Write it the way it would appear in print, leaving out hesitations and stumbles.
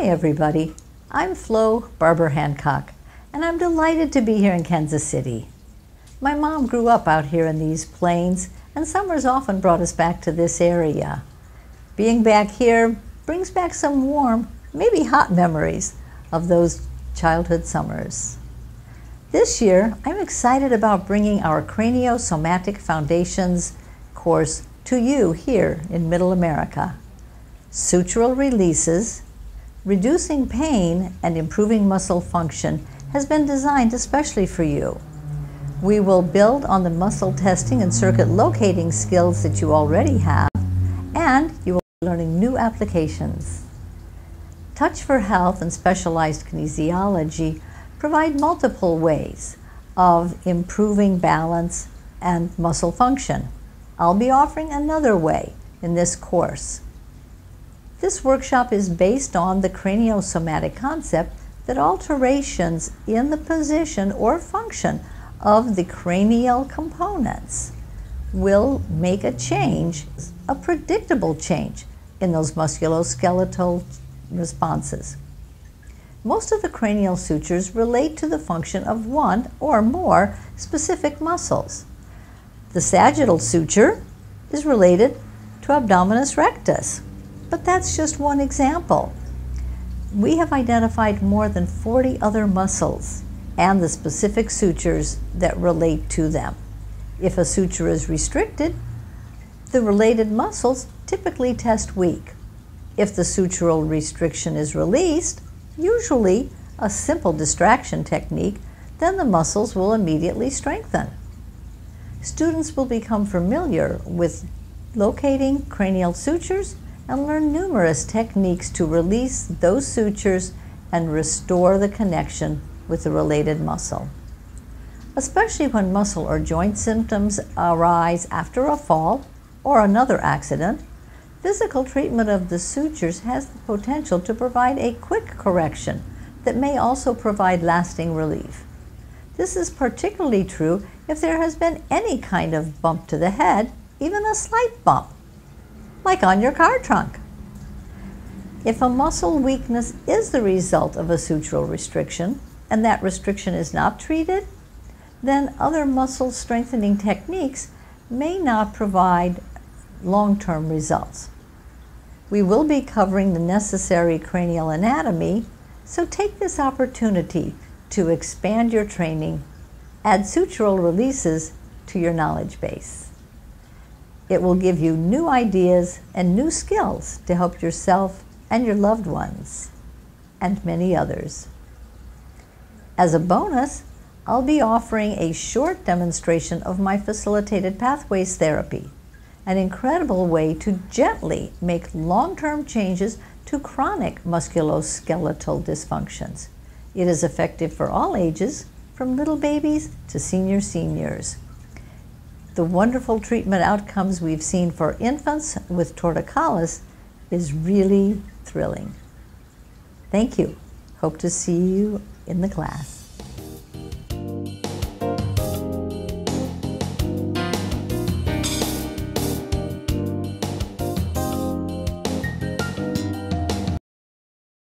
Hi everybody, I'm Flo Barber Hancock, and I'm delighted to be here in Kansas City. My mom grew up out here in these plains, and summers often brought us back to this area. Being back here brings back some warm, maybe hot memories of those childhood summers. This year, I'm excited about bringing our Craniosomatic Foundations course to you here in Middle America. Sutural releases, reducing pain and improving muscle function has been designed especially for you. We will build on the muscle testing and circuit locating skills that you already have, and you will be learning new applications. Touch for Health and Specialized Kinesiology provide multiple ways of improving balance and muscle function. I'll be offering another way in this course. This workshop is based on the craniosomatic concept that alterations in the position or function of the cranial components will make a change, a predictable change, in those musculoskeletal responses. Most of the cranial sutures relate to the function of one or more specific muscles. The sagittal suture is related to abdominis rectus. But that's just one example. We have identified more than 40 other muscles and the specific sutures that relate to them. If a suture is restricted, the related muscles typically test weak. If the sutural restriction is released, usually a simple distraction technique, then the muscles will immediately strengthen. Students will become familiar with locating cranial sutures and learn numerous techniques to release those sutures and restore the connection with the related muscle. Especially when muscle or joint symptoms arise after a fall or another accident, physical treatment of the sutures has the potential to provide a quick correction that may also provide lasting relief. This is particularly true if there has been any kind of bump to the head, even a slight bump, like on your car trunk. If a muscle weakness is the result of a sutural restriction, and that restriction is not treated, then other muscle strengthening techniques may not provide long-term results. We will be covering the necessary cranial anatomy, so take this opportunity to expand your training, add sutural releases to your knowledge base. It will give you new ideas and new skills to help yourself and your loved ones, and many others. As a bonus, I'll be offering a short demonstration of my facilitated pathways therapy, an incredible way to gently make long-term changes to chronic musculoskeletal dysfunctions. It is effective for all ages, from little babies to seniors. The wonderful treatment outcomes we've seen for infants with torticollis is really thrilling. Thank you. Hope to see you in the class.